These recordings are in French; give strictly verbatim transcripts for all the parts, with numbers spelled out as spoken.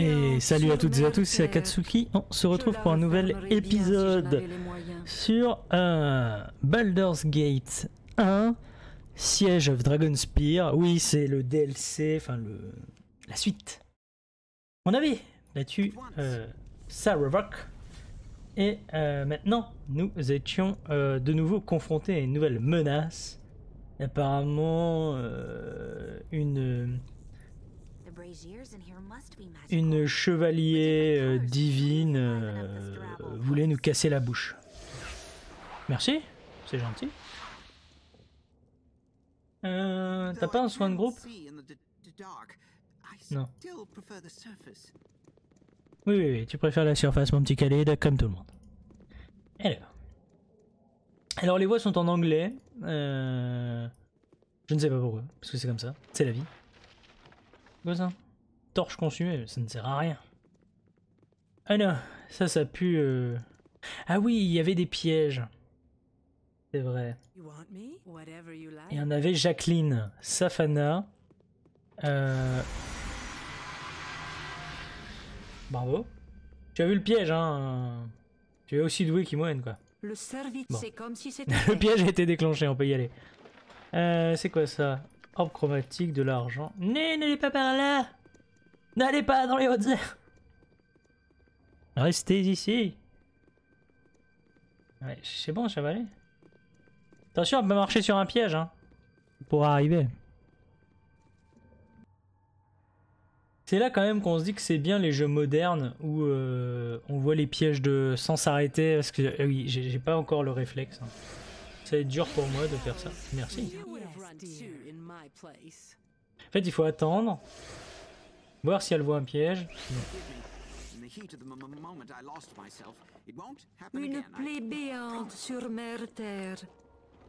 Et salut à toutes et à tous, c'est Akatsuki. On se retrouve pour un nouvel épisode sur euh, Baldur's Gate un, Siege of Dragonspear. Oui, c'est le D L C, enfin le, la suite. On avait battu euh, Sarevok et euh, maintenant nous étions euh, de nouveau confrontés à une nouvelle menace. Apparemment, euh, une... Une chevalier euh, divine euh, voulait nous casser la bouche. Merci, c'est gentil. Euh, T'as pas un soin de groupe? Non. Oui, oui, oui, tu préfères la surface, mon petit Khalid, comme tout le monde. Alors, Alors les voix sont en anglais. Euh... Je ne sais pas pourquoi, parce que c'est comme ça, c'est la vie. Quoi ça? Torche consumée, ça ne sert à rien. Ah non, ça, ça pue. Euh... Ah oui, il y avait des pièges. C'est vrai. Et on avait Jacqueline, Safana. Euh... Bravo. Tu as vu le piège, hein? Tu es aussi doué qu'Imoen, quoi. Le service, bon. C'est comme si c'était... Le piège a été déclenché, on peut y aller. Euh, c'est quoi ça? Orbe chromatique, de l'argent. N'allez pas par là! N'allez pas dans les hautes airs! Restez ici! Ouais, c'est bon, ça va aller. Attention, on peut marcher sur un piège, hein. Pour arriver. C'est là quand même qu'on se dit que c'est bien les jeux modernes où euh, on voit les pièges de sans s'arrêter. Parce que euh, oui, j'ai pas encore le réflexe. Hein. Ça va être dur pour moi de faire ça. Merci. En fait, il faut attendre, voir si elle voit un piège. Une plaie béante sur mère terre.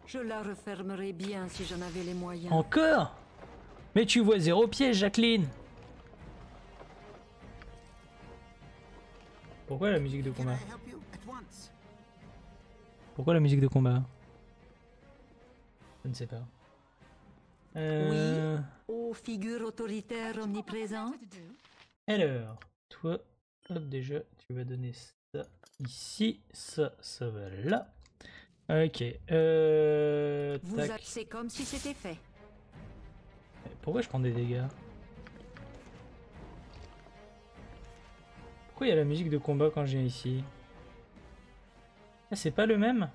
Je la refermerai bien si j'en avais les moyens. Encore? Mais tu vois zéro piège, Jacqueline. Pourquoi la musique de combat? Pourquoi la musique de combat? Je ne sais pas. Euh... Oui, aux figures autoritaires omniprésentes. Alors, toi, hop, déjà, tu vas donner ça ici, ça, ça va là. Ok, euh... tac. C'est comme si c'était fait. Pourquoi je prends des dégâts? Pourquoi il y a la musique de combat quand je viens ici? Ah, c'est pas le même?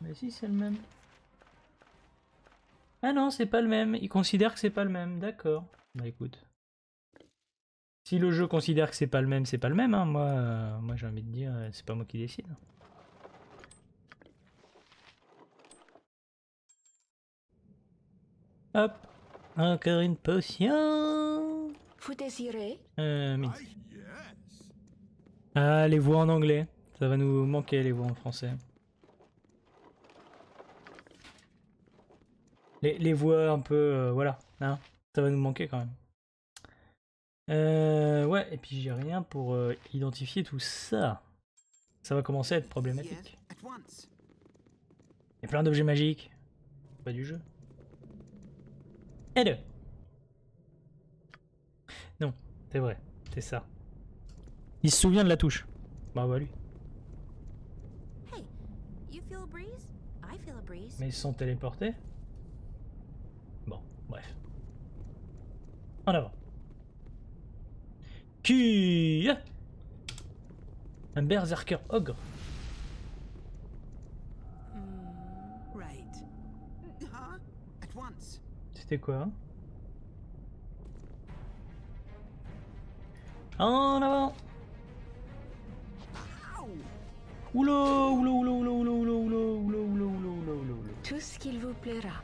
Mais si, c'est le même. Ah non, c'est pas le même. Ils considèrent que c'est pas le même. D'accord. Bah écoute. Si le jeu considère que c'est pas le même, c'est pas le même. Hein. Moi, euh, moi j'ai envie de dire, euh, c'est pas moi qui décide. Hop. Encore une potion. Vous désirez? Euh, mais... Ah, les voix en anglais. Ça va nous manquer, les voix en français. Les, les voix un peu, euh, voilà, hein, ça va nous manquer quand même. Euh, ouais, et puis j'ai rien pour euh, identifier tout ça. Ça va commencer à être problématique. Il y a plein d'objets magiques. Pas du jeu. Et deux. Non, c'est vrai, c'est ça. Il se souvient de la touche. Bravo à lui. Mais ils se sont téléportés. Bref. En avant. Qui? Un berserker ogre. C'était quoi? En avant. Oula, oula, oula, oula, oula, oula, oula, oula, oula, oula, oula. Tout ce qu'il vous plaira.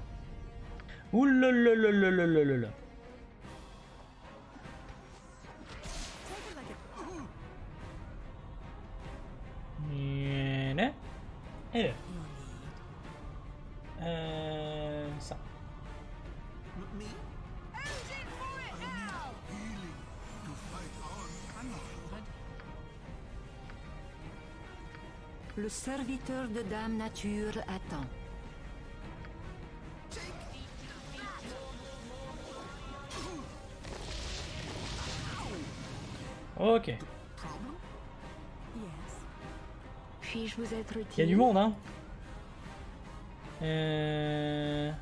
Oulalalalala. Et là. Euh, ça. Le serviteur de Dame Nature attend. Ok. Il y a du monde, hein. Euh...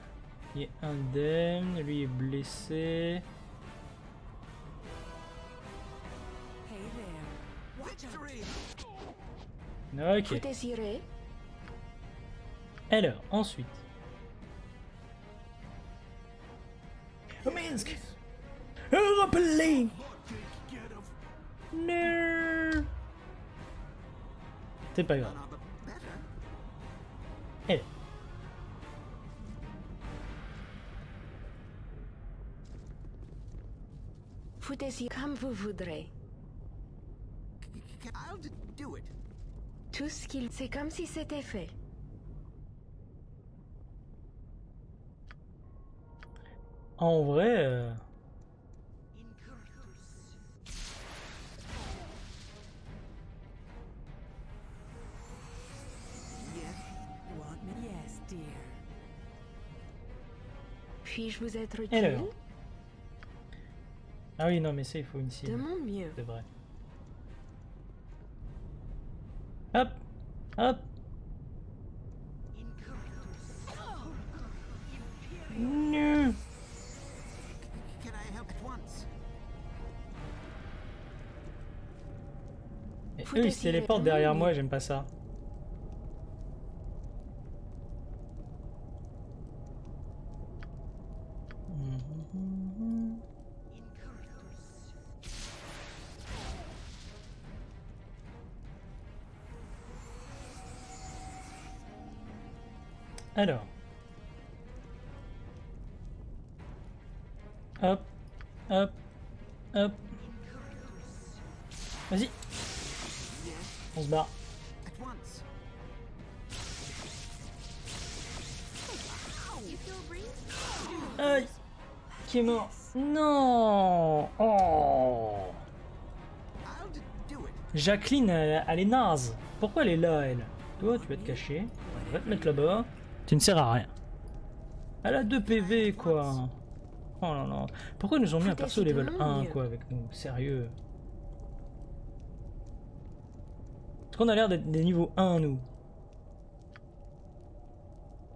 Il est indemne, lui est blessé. Ok. Alors, ensuite. Minsk! Repelé! Non! C'est pas grave. Allez. Foutez-y comme vous voudrez. Tout ce qu'il... C'est comme si c'était fait. En vrai... Euh... Puis-je vous être utile? Ah oui, non, mais c'est, il faut une cible. De mon mieux. C'est vrai. Hop! Hop! Non! Et eux, ils se téléportent derrière moi, j'aime pas ça. Alors. Hop, hop, hop. Vas-y. On se barre. Aïe. Qui est mort. Non. Oh. Jacqueline, elle, elle est naze. Pourquoi elle est là, elle? Toi, tu vas te cacher. On va te mettre là-bas. Tu ne sers à rien. Elle a deux P V quoi. Oh là là. Pourquoi ils nous ont mis un perso level un quoi avec nous? Sérieux. Est-ce qu'on a l'air d'être des niveaux un nous?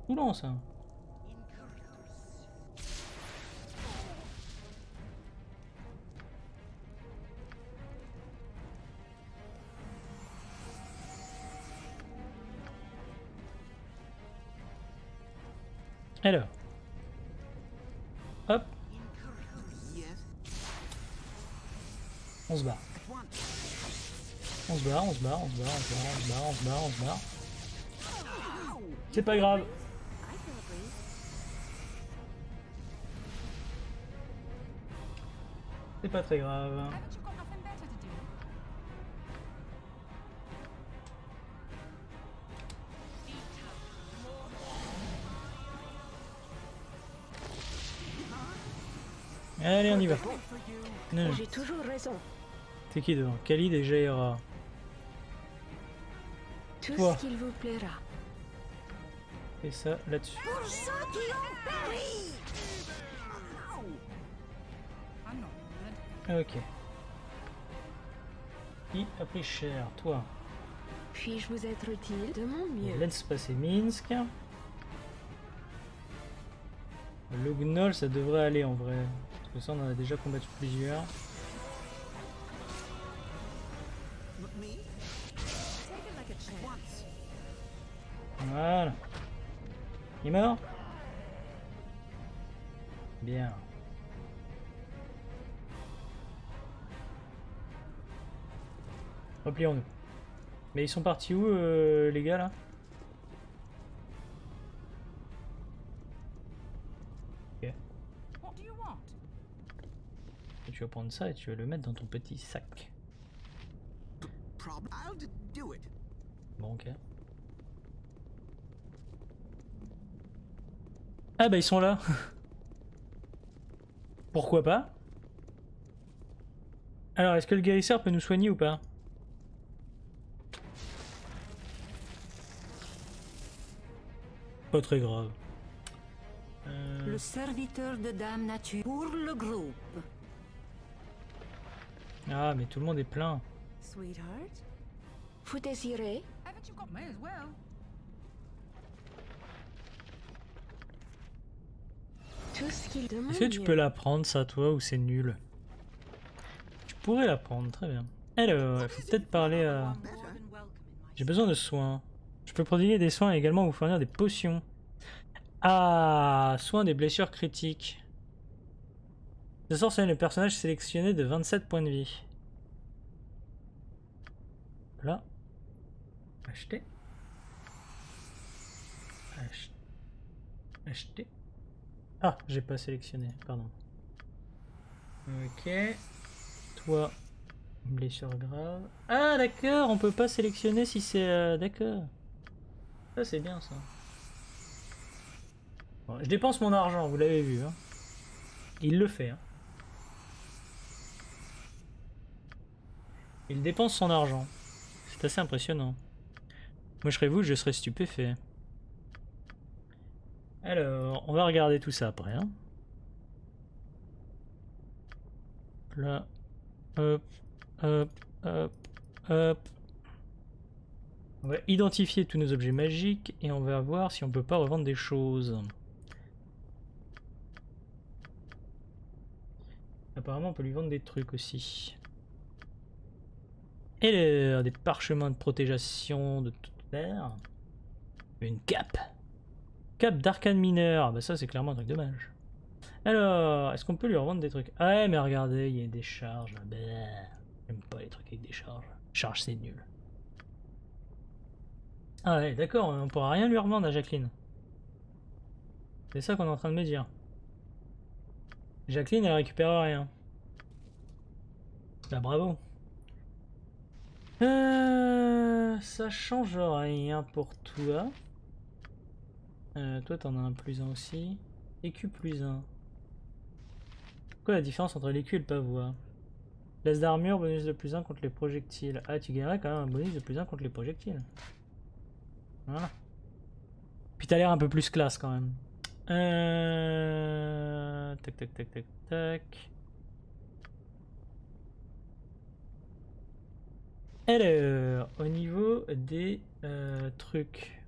Coulant ça. Alors. Hop. On se barre. On se barre, on se barre, on se barre, on se barre, on se barre, on se barre. C'est pas grave. C'est pas très grave. Allez, on y va. J'ai toujours raison. C'est qui devant? Khalid et Jaira. Tout toi. Ce qu'il vous plaira. Fais ça là-dessus. Ok. Qui a pris cher? Toi. Puis-je vous être utile de mon mieux? Laisse passer Minsk. Le gnoll, ça devrait aller en vrai. Parce que ça, on en a déjà combattu plusieurs. Voilà. Il est mort? Bien. Replions-nous. Mais ils sont partis où, euh, les gars, là? Tu vas prendre ça et tu vas le mettre dans ton petit sac. Bon, ok. Ah bah ils sont là. Pourquoi pas? Alors, est-ce que le guérisseur peut nous soigner ou pas? Pas très grave. Euh... Le serviteur de Dame Nature pour le groupe. Ah, mais tout le monde est plein. Sweetheart? Vous désirez? May as well. Tout ce qu'il demande. Est-ce que tu peux l'apprendre ça, toi, ou c'est nul? Tu pourrais l'apprendre, très bien. Alors, il faut peut-être parler à... J'ai besoin de soins. Je peux prodiguer des soins et également vous fournir des potions. Ah, soins des blessures critiques. Ce sort, c'est le personnage sélectionné de vingt-sept points de vie. Là. Acheter. Ach... Acheter. Ah, j'ai pas sélectionné, pardon. Ok. Toi, blessure grave. Ah, d'accord, on peut pas sélectionner si c'est... Euh, d'accord. Ça, c'est bien, ça. Bon, je dépense mon argent, vous l'avez vu, hein. Il le fait, hein. Il dépense son argent. C'est assez impressionnant. Moi, je serais vous, je serais stupéfait. Alors, on va regarder tout ça après. Hein. Là. Hop, hop, hop, hop. On va identifier tous nos objets magiques et on va voir si on peut pas revendre des choses. Apparemment, on peut lui vendre des trucs aussi. Et les, des parchemins de protégation de toute terre. Une cape. Cape d'arcane mineur. Bah ça c'est clairement un truc de mage. Alors, est-ce qu'on peut lui revendre des trucs? Ah ouais, mais regardez, il y a des charges. Bah, j'aime pas les trucs avec des charges. Charges c'est nul. Ah ouais, d'accord, on pourra rien lui revendre à Jacqueline. C'est ça qu'on est en train de me dire. Jacqueline, elle récupère rien. Bah bravo. Euh, ça change rien pour toi. Euh, toi, t'en as un plus un aussi. Écu plus un. Quoi la différence entre l'écu et le pavois? Place d'armure, bonus de plus un contre les projectiles. Ah, tu gagnerais quand même un bonus de plus un contre les projectiles. Voilà. Puis t'as l'air un peu plus classe quand même. Euh... Tac, tac, tac, tac, tac. Alors, au niveau des euh, trucs,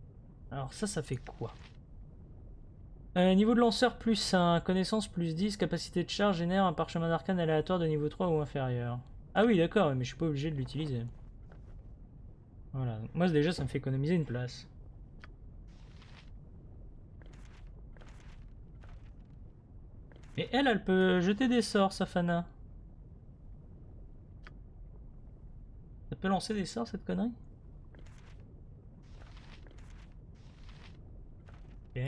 alors ça, ça fait quoi? euh, Niveau de lanceur plus un, connaissance plus dix, capacité de charge, génère un parchemin d'arcane aléatoire de niveau trois ou inférieur. Ah oui, d'accord, mais je suis pas obligé de l'utiliser. Voilà, donc moi déjà, ça me fait économiser une place. Et elle, elle peut jeter des sorts, Safana. Elle peut lancer des sorts, cette connerie? Ok.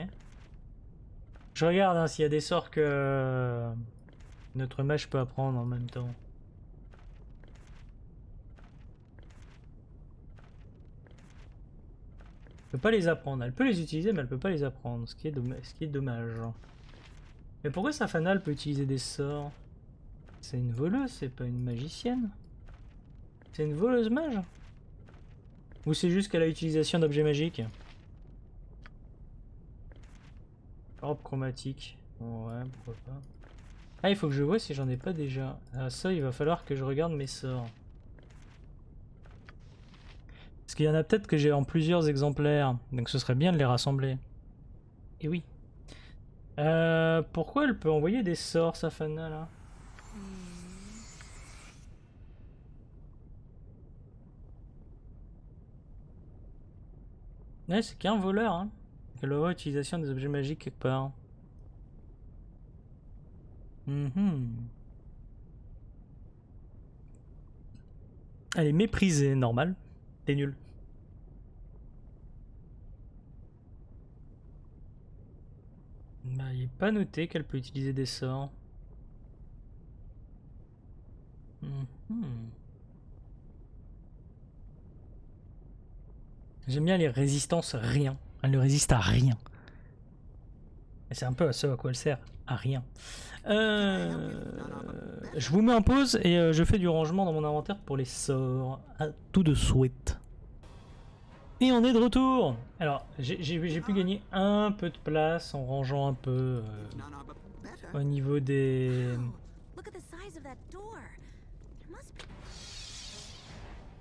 Je regarde hein, s'il y a des sorts que notre mage peut apprendre en même temps. Elle peut pas les apprendre. Elle peut les utiliser, mais elle peut pas les apprendre, ce qui est, domm ce qui est dommage. Mais pourquoi Safana peut utiliser des sorts? C'est une voleuse, c'est pas une magicienne. C'est une voleuse mage? Ou c'est juste qu'elle a l'utilisation d'objets magiques? Orbe chromatique. Ouais, pourquoi pas. Ah, il faut que je vois si j'en ai pas déjà. Ah, ça, il va falloir que je regarde mes sorts. Parce qu'il y en a peut-être que j'ai en plusieurs exemplaires. Donc ce serait bien de les rassembler. Et oui. Euh, pourquoi elle peut envoyer des sorts, Safana, là? Ouais, c'est qu'un voleur, hein. Elle aura utilisation des objets magiques quelque part. Mm-hmm. Elle est méprisée, normal. T'es nul. Bah, il n'est pas noté qu'elle peut utiliser des sorts. Mm-hmm. J'aime bien les résistances, rien. Elle ne résiste à rien. C'est un peu à ça à quoi elle sert, à rien. Euh, je vous mets en pause et je fais du rangement dans mon inventaire pour les sorts. À tout de suite. Et on est de retour. Alors, j'ai pu gagner un peu de place en rangeant un peu euh, au niveau des...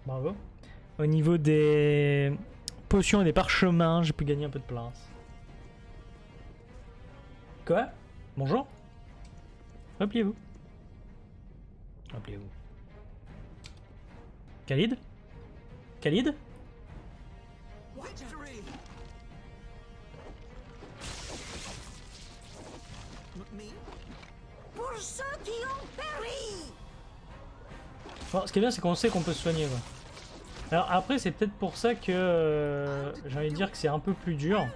Bravo. Au niveau des potions et des parchemins, j'ai pu gagner un peu de place. Quoi? Bonjour. Repliez-vous. Repliez-vous. Khalid? Khalid? Pour ceux qui ont péri. Bon, ce qui est bien, c'est qu'on sait qu'on peut se soigner. Quoi. Alors après, c'est peut-être pour ça que euh, j'ai envie de dire que c'est un peu plus dur.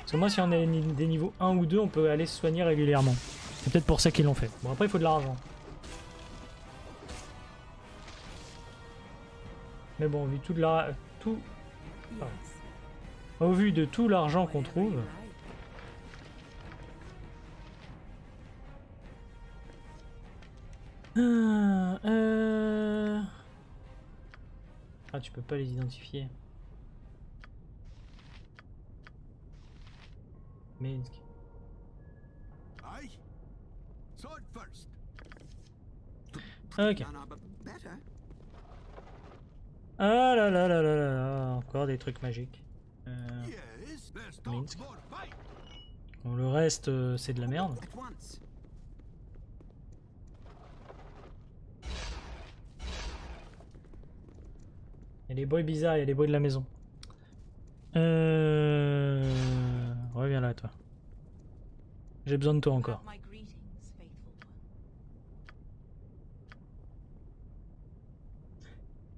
Parce que moi, si on est des niveaux un ou deux, on peut aller se soigner régulièrement. C'est peut-être pour ça qu'ils l'ont fait. Bon, après, il faut de l'argent. Mais bon, vu tout de la... tout... Enfin, au vu de tout l'argent qu'on trouve... Ah, euh... ah, tu peux pas les identifier. Minsk. Ok. Ah là là là là là, encore des trucs magiques. Euh... Minsk. Bon, le reste, euh, c'est de la merde. Il y a des bruits bizarres, il y a des bruits de la maison. Euh... Reviens là, toi. J'ai besoin de toi encore.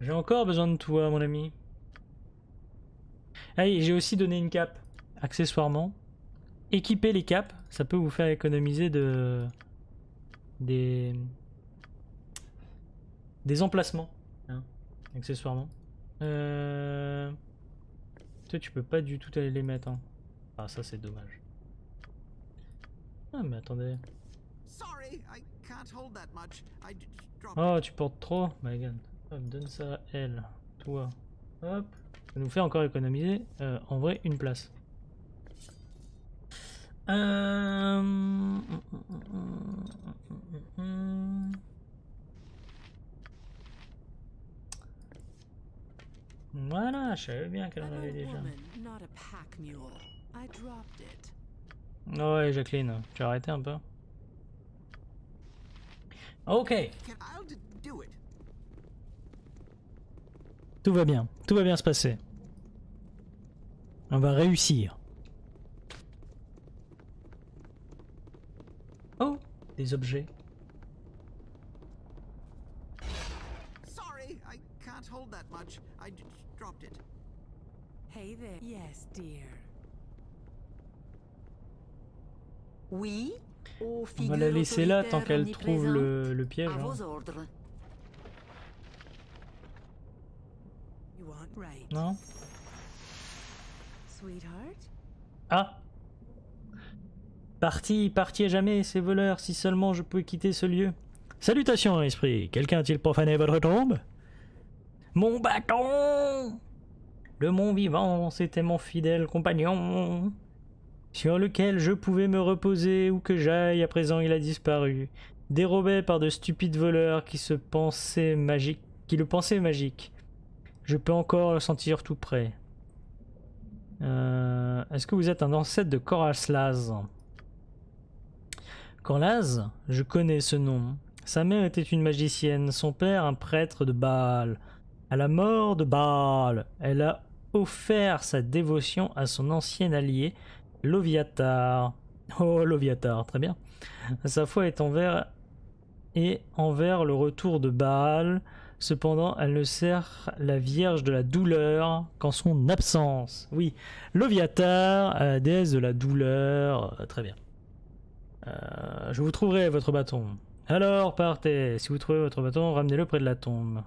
J'ai encore besoin de toi, mon ami. Ah, j'ai aussi donné une cape, accessoirement. Équiper les capes, ça peut vous faire économiser de... des... des emplacements, hein, accessoirement. Euh... Toi, tu peux pas du tout aller les mettre. Hein. Ah, ça c'est dommage. Ah, mais attendez. Oh, tu portes trop. My God. Hop, donne ça à elle. Toi. Hop. Ça nous fait encore économiser euh, en vrai une place. Euh... Voilà, je savais bien qu'elle en avait déjà. Ouais, Jacqueline, tu as arrêté un peu. Ok. Tout va bien, tout va bien se passer. On va réussir. Oh, des objets. Sorry, I can't hold that much. I dropped it. Hey there. Yes, dear. Oui. On va la laisser là tant qu'elle trouve le, le piège. Hein. Non. Ah. Parti, parti à jamais, ces voleurs. Si seulement je pouvais quitter ce lieu. Salutations, esprit. Quelqu'un a-t-il profané votre tombe? Mon bâton! De mon vivant, c'était mon fidèle compagnon, sur lequel je pouvais me reposer où que j'aille, à présent il a disparu, dérobé par de stupides voleurs qui se pensaient magiques, qui le pensaient magique. Je peux encore le sentir tout près. Euh, Est-ce que vous êtes un ancêtre de Koraslaz? Koraslaz, je connais ce nom. Sa mère était une magicienne, son père un prêtre de Baal. À la mort de Baal, elle a offert sa dévotion à son ancien allié, Loviatar. Oh, Loviatar, très bien. Sa foi est envers et envers le retour de Baal. Cependant, elle ne sert la Vierge de la douleur qu'en son absence. Oui, Loviatar, la déesse de la douleur. Très bien. Euh, je vous trouverai votre bâton. Alors, partez. Si vous trouvez votre bâton, ramenez-le près de la tombe.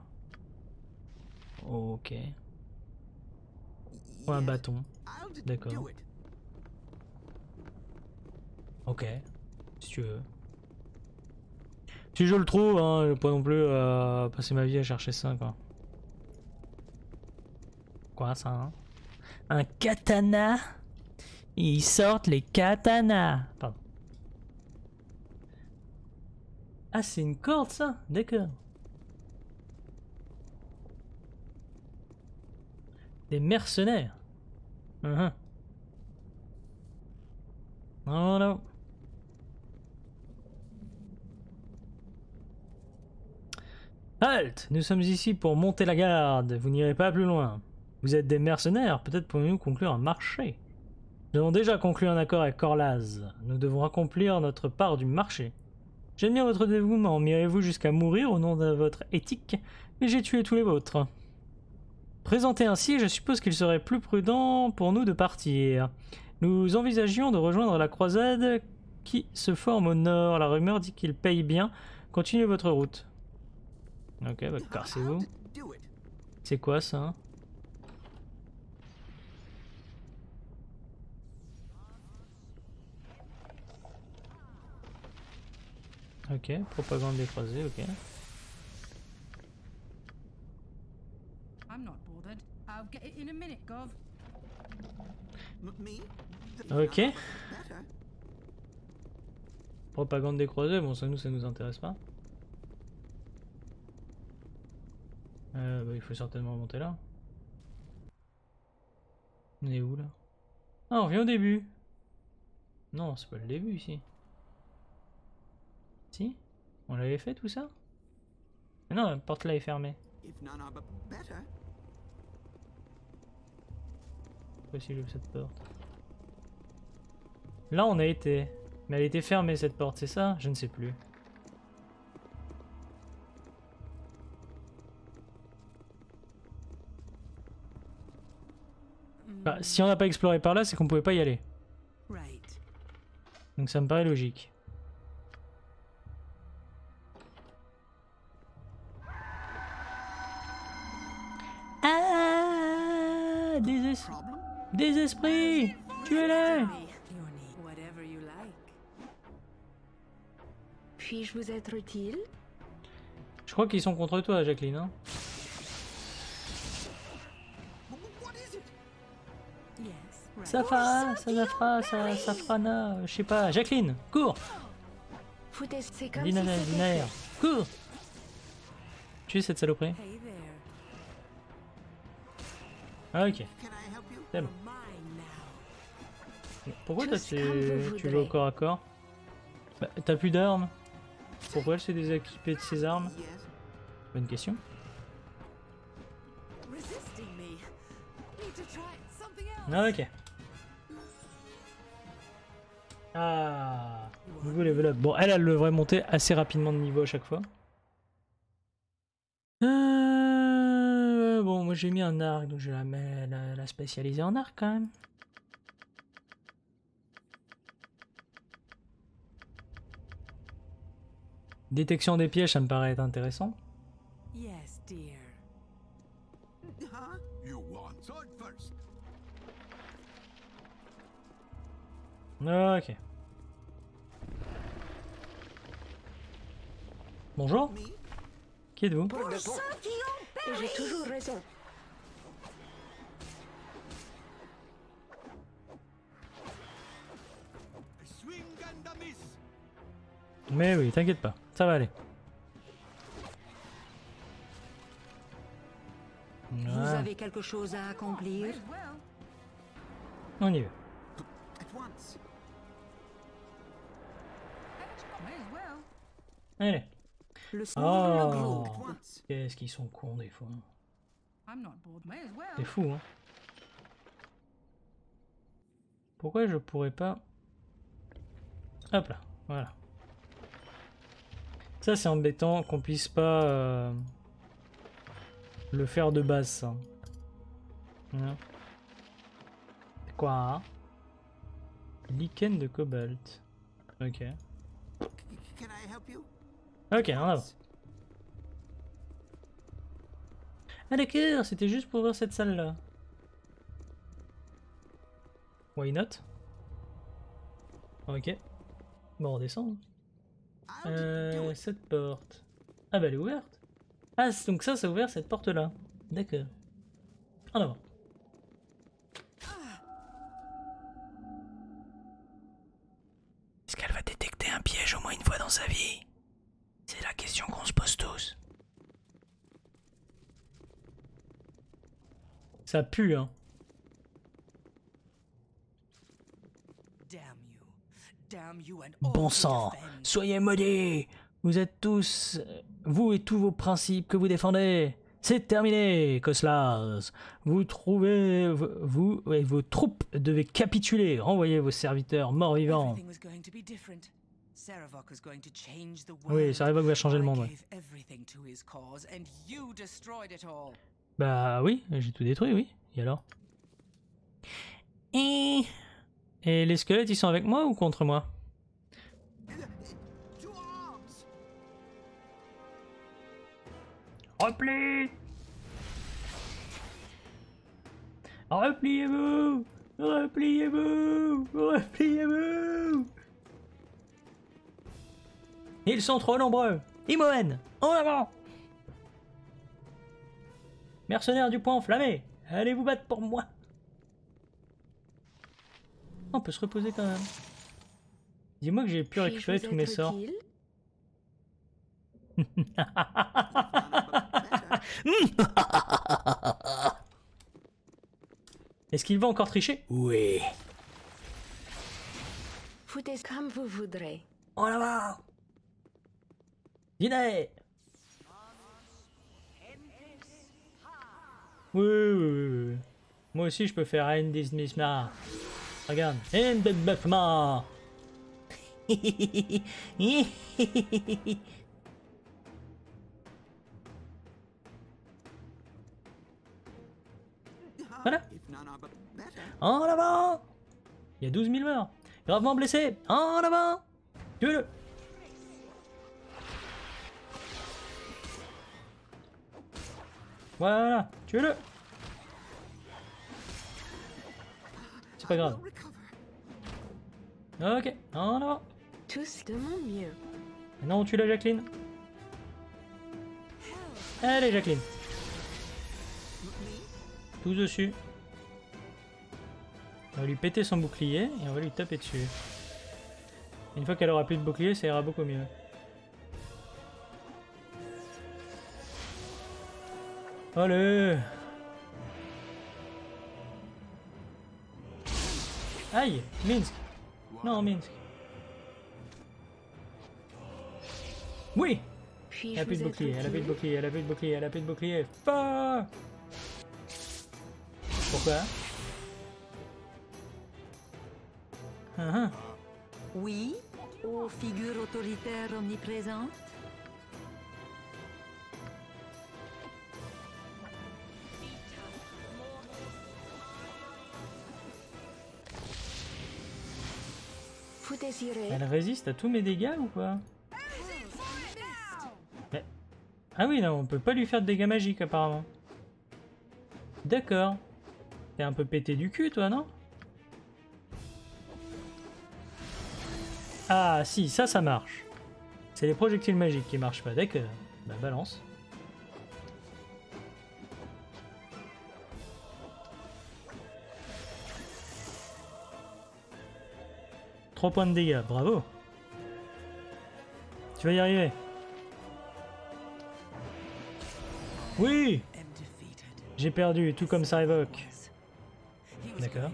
Ok. Ou un bâton. D'accord. Ok. Si tu veux. Si je le trouve, hein, je ne peux pas non plus euh, passer ma vie à chercher ça, quoi. Quoi ça, hein? Un katana? Ils sortent les katanas. Pardon. Ah, c'est une corde, ça? D'accord. Des mercenaires. Uh-huh. Non, non, non. Halte! Nous sommes ici pour monter la garde. Vous n'irez pas plus loin. Vous êtes des mercenaires. Peut-être pourrions-nous conclure un marché. Nous avons déjà conclu un accord avec Koraslaz. Nous devons accomplir notre part du marché. J'aime bien votre dévouement. M'irez-vous jusqu'à mourir au nom de votre éthique, mais j'ai tué tous les vôtres. Présenté ainsi, je suppose qu'il serait plus prudent pour nous de partir. Nous envisagions de rejoindre la croisade qui se forme au nord. La rumeur dit qu'il paye bien. Continuez votre route. Ok, bah cassez-vous. C'est quoi ça? Ok, propagande des croisés, ok. Ok. Propagande des croisés, bon ça nous ça nous intéresse pas. Euh, bah, il faut certainement monter là. On est où là? Ah, on revient au début. Non, c'est pas le début ici. Si? On l'avait fait tout ça? Mais non, la porte là est fermée. Pourquoi si j'ouvre cette porte? Là on a été. Mais elle était fermée cette porte, c'est ça? Je ne sais plus. Bah, si on n'a pas exploré par là, c'est qu'on pouvait pas y aller. Donc ça me paraît logique. Ah, des, es des esprits, tuez-les. Puis-je vous être utile? Je crois qu'ils sont contre toi, Jacqueline. Hein. Safara, Safara, Safana, je sais pas, Jacqueline, cours! Dina, Dina, cours! Tu es cette saloperie? Ah, ok. C'est bon. Pourquoi toi tu, tu vas au corps à corps? Bah, t'as plus d'armes? Pourquoi elle s'est déséquipée de ses armes? Bonne question. Ah, ok. Ah, nouveau level up. Bon, elle, elle devrait monter assez rapidement de niveau à chaque fois. Euh, bon, moi j'ai mis un arc, donc je vais la, mets, la, la spécialiser en arc quand même. Détection des pièges, ça me paraît être intéressant. Yes, dear. Ok. Bonjour. Qui êtes-vous? J'ai toujours raison. Mais oui, t'inquiète pas, ça va aller. Vous ah. avez quelque chose à accomplir? On y va. Allez. Oh, qu'est-ce qu'ils sont cons des fois. C'est fou, hein. Pourquoi je pourrais pas... Hop là, voilà. Ça c'est embêtant qu'on puisse pas euh, le faire de base, ça. Hein. Quoi? Lichen de cobalt. Ok. Ok, on avance. Ah d'accord, c'était juste pour ouvrir cette salle-là. Why not? Ok. Bon, on descend. Euh, cette porte. Ah bah elle est ouverte. Ah, donc ça, ça a ouvert cette porte-là. D'accord. En avant. Est-ce qu'elle va détecter un piège au moins une fois dans sa vie? C'est la question qu'on se pose tous. ça pue, hein. Bon sang, soyez maudits. Vous êtes tous, vous et tous vos principes que vous défendez. C'est terminé, Koraslaz. Vous trouvez, vous et vos troupes devez capituler. Renvoyez vos serviteurs morts-vivants. Oui, Sarevok va changer le monde. Ouais. Bah oui, j'ai tout détruit, oui. Et alors? Et... Et les squelettes, ils sont avec moi ou contre moi? Repli! Repliez-vous! Repliez-vous! Repliez-vous! Ils sont trop nombreux! Imoen! En avant! Mercenaires du poing enflammé! Allez vous battre pour moi! On peut se reposer quand même. Dis-moi que j'ai pu récupérer tous mes sorts. Est-ce qu'il va encore tricher? Oui. Foutez comme vous voudrez. En avant! Dîner! Oui, oui, oui, oui. Moi aussi je peux faire End this Mismar. Regarde. End the Buffman. Voilà. En avant! Il y a douze mille morts. Gravement blessés. En avant! Tuez-le! Voilà, tuez-le! C'est pas grave. Ok, en avant! Tous de mon mieux. Maintenant on tue la Jacqueline. Allez Jacqueline! Tout dessus. On va lui péter son bouclier et on va lui taper dessus. Une fois qu'elle aura plus de bouclier, ça ira beaucoup mieux. Allez! Aïe! Minsk! Non, Minsk! Oui! Elle a plus de bouclier, elle a plus de bouclier, elle a plus de bouclier, elle a plus de bouclier. Fuck! Pourquoi? Uh-huh. Oui, aux figures autoritaires omniprésentes. Elle résiste à tous mes dégâts ou quoi? Mais... Ah oui, non, on peut pas lui faire de dégâts magiques apparemment. D'accord. T'es un peu pété du cul toi, non? Ah si, ça ça marche. C'est les projectiles magiques qui marchent pas, d'accord. Bah balance. trois points de dégâts, bravo. Tu vas y arriver. Oui. J'ai perdu, tout comme ça évoque. D'accord.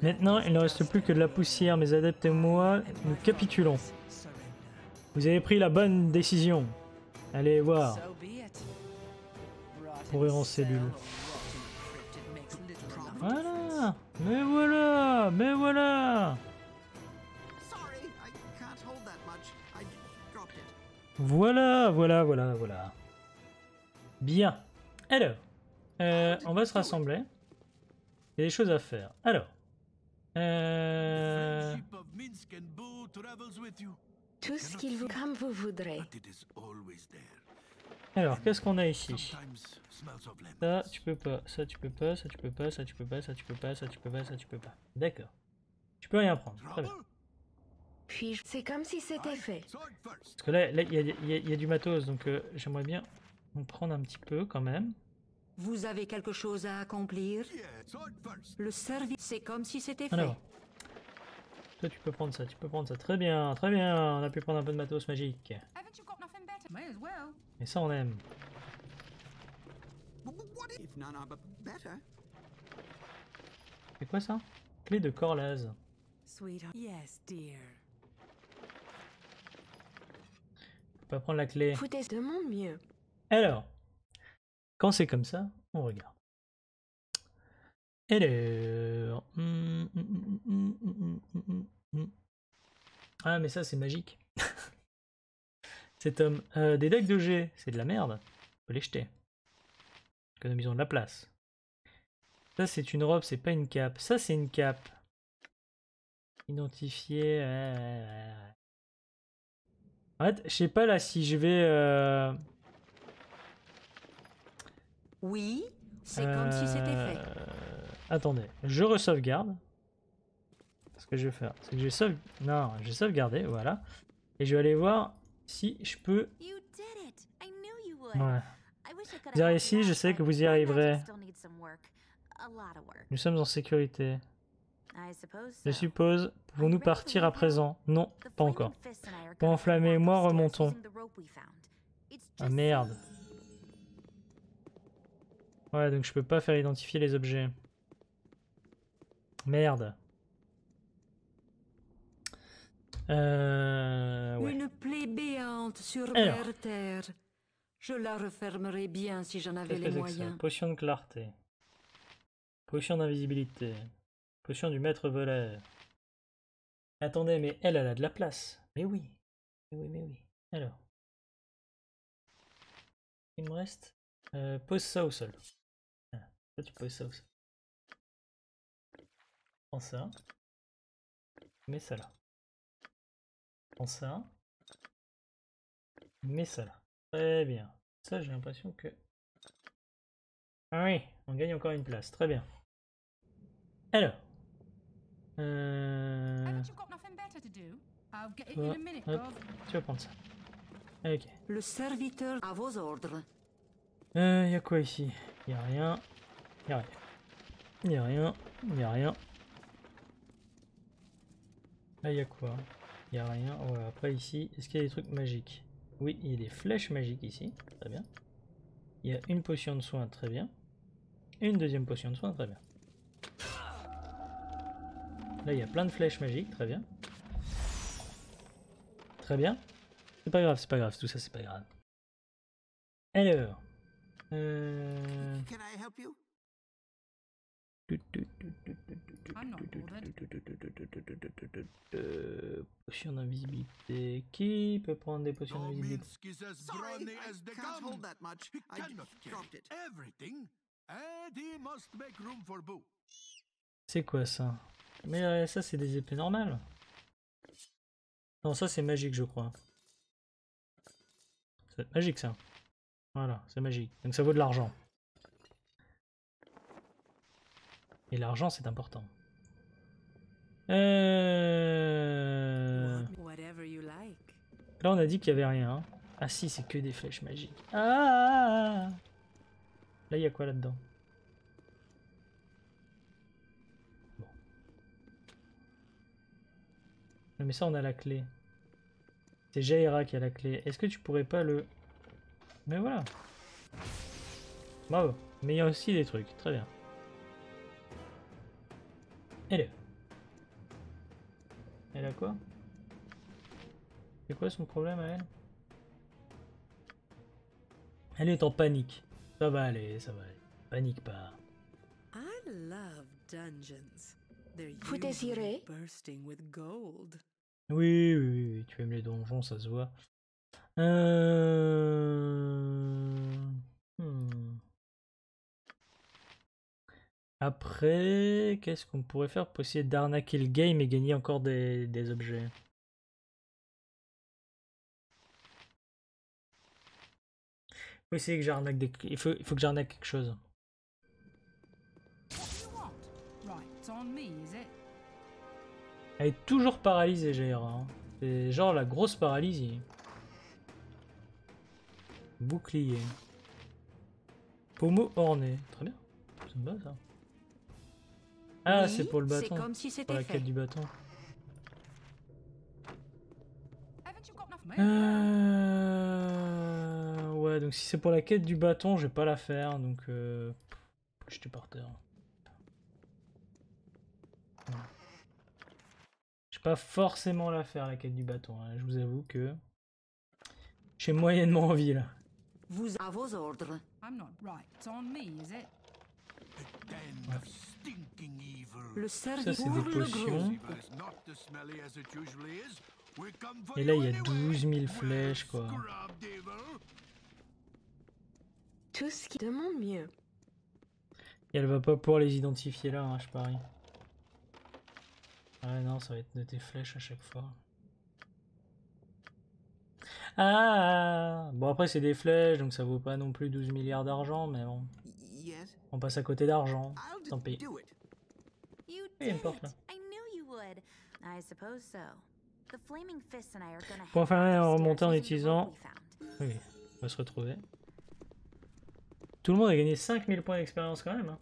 Maintenant, il ne reste plus que de la poussière. Mes adeptes et moi, nous capitulons. Vous avez pris la bonne décision. Allez voir. Pourrir en cellule. Voilà. Mais voilà. Mais voilà. Voilà, voilà, voilà, voilà. Bien. Alors, euh, on va se rassembler. Il y a des choses à faire. Alors. Euh... Tout ce qu'il vous comme vous voudrez. Alors, qu'est-ce qu'on a ici? Ça, tu peux pas. Ça, tu peux pas. Ça, tu peux pas. Ça, tu peux pas. Ça, tu peux pas. Ça, tu peux pas. Ça, tu peux pas. D'accord. Tu peux rien prendre. Très bien. Puis, c'est comme si c'était fait. Parce que là, il y, y, y a du matos, donc euh, j'aimerais bien en prendre un petit peu quand même. Vous avez quelque chose à accomplir? Le service, c'est comme si c'était fait. Alors, toi, tu peux prendre ça. Tu peux prendre ça. Très bien, très bien. On a pu prendre un peu de matos magique. Et ça, on aime. C'est quoi ça? Clé de Koraslaz. Yes, dear. Faut pas prendre la clé. Foutez de mon mieux. Alors, quand c'est comme ça, on regarde. Alors. Mmh, mmh, mmh, mmh, mmh, mmh. Ah, mais ça, c'est magique. Cet homme. Euh, des decks de G, c'est de la merde. On peut les jeter. Économisons de la place. Ça, c'est une robe, c'est pas une cape. Ça, c'est une cape. Identifier. Euh... En fait, je sais pas là si je vais. Euh... Oui, c'est euh... comme si c'était fait. Attendez, je re-sauvegarde. Ce que je vais faire, c'est que je vais sauve... Non, je vais sauvegarder, voilà. Et je vais aller voir si je peux. Ouais. Vous arrivez ici, je sais que vous y arriverez. Nous sommes en sécurité. Je suppose, pouvons-nous partir à présent? Non, pas encore. Pour enflammer et moi, remontons. Ah merde. Ouais, donc je peux pas faire identifier les objets. Merde. Euh... Ouais. Une plaie béante sur leur terre. Je la refermerai bien si j'en avais les moyens. Potion de clarté. Potion d'invisibilité. Potion du maître voleur. Attendez, mais elle, elle a de la place. Mais oui. Mais oui, mais oui. Alors. Il me reste. Euh, pose ça au sol. Voilà. Toi, tu poses ça au sol. Prends ça. Mets ça là. Prends ça. Mets ça là. Très bien. Ça, j'ai l'impression que. Ah oui, on gagne encore une place. Très bien. Alors. Euh... Bon, hop, tu vas prendre ça. Ok. Le serviteur à vos ordres. Euh, y a quoi ici? Y a rien. Y a rien. Y a rien. Y a rien. Là y a quoi? Y a rien. Voilà. Après ici, est-ce qu'il y a des trucs magiques? Oui, il y a des flèches magiques ici. Très bien. Il y a une potion de soin. Très bien. Et une deuxième potion de soin. Très bien. Là, il y a plein de flèches magiques, très bien. Très bien. C'est pas grave, c'est pas grave, tout ça, c'est pas grave. Alors. Euh... Euh... Potion d'invisibilité. Qui peut prendre des potions d'invisibilité? C'est quoi ça? Mais euh, ça c'est des épées normales. Non, ça c'est magique je crois. C'est magique ça. Voilà, c'est magique. Donc ça vaut de l'argent. Et l'argent c'est important. Euh... Là on a dit qu'il n'y avait rien. Hein. Ah si, c'est que des flèches magiques. Ah, là il y a quoi là-dedans? Mais ça on a la clé. C'est Jaira qui a la clé. Est-ce que tu pourrais pas le... Mais voilà. Bravo. Mais il y a aussi des trucs. Très bien. Elle est. Elle a quoi? C'est quoi son problème à elle? Elle est en panique. Ça va aller, ça va aller. Panique pas. I love dungeons. Vous désirez? Oui, oui, oui, oui, tu aimes les donjons, ça se voit. Euh... Hmm. Après, qu'est-ce qu'on pourrait faire pour essayer d'arnaquer le game et gagner encore des, des objets? Faut essayer que j'arnaque des... Il faut, il faut que j'arnaque quelque chose. Elle est toujours paralysée, Jaira. Hein. C'est genre la grosse paralysie. Bouclier. Pommeau orné. Très bien. Ça me va, ça. Ah, oui, c'est pour le bâton. Comme si pour la quête du bâton. Euh... Ouais, Ouais, donc si c'est pour la quête du bâton, je vais pas la faire, donc euh, j'étais par terre. Ouais. Je vais pas forcément la faire, la quête du bâton, hein. Je vous avoue que j'ai moyennement envie là. Vous à vos ordres. I'm not right. It's on me, is it? Le service ça, c'est des potions. Et là, il y a douze mille flèches, quoi. Tout ce qui demande mieux. Et elle va pas pouvoir les identifier là, hein, je parie. Ouais, non, ça va être des flèches à chaque fois. Ah! Bon, après, c'est des flèches, donc ça vaut pas non plus douze milliards d'argent, mais bon. On passe à côté d'argent. Tant pis. Il y a une porte là. Pour faire remonter en utilisant... Oui, on va se retrouver. Tout le monde a gagné cinq mille points d'expérience quand même. Hein.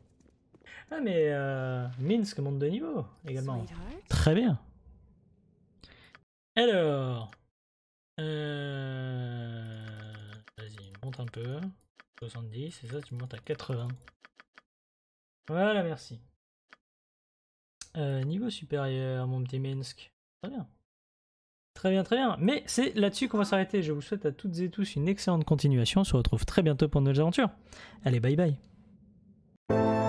Ah mais euh, Minsk monte de niveau également. Très bien. Alors... Euh... Vas-y, monte un peu. soixante-dix, c'est ça, tu montes à quatre-vingts. Voilà, merci. Euh, niveau supérieur, mon petit Minsk. Très bien. Très bien, très bien. Mais c'est là-dessus qu'on va s'arrêter. Je vous souhaite à toutes et tous une excellente continuation. On se retrouve très bientôt pour de nouvelles aventures. Allez, bye bye.